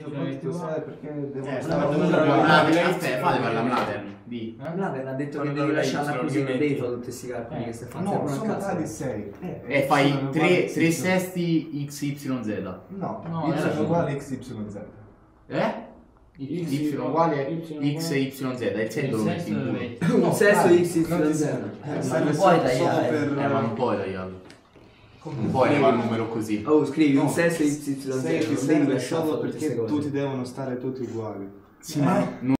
perché devo la Mladen. Mladen ha detto che devi lasciarla così in dentro tutti questi calcoli che stai facendo. No, sono tali 6. E fai 3 sesti XYZ. No, x uguale XYZ. Eh? Y uguale XYZ, il sesto un sesto di XYZ. Non puoi tagliare. Ma non puoi tagliarlo. Non puoi levare il numero così. Oh, scrivi un sesto di XYZ. Perché tutti devono stare tutti uguali. Sì, ma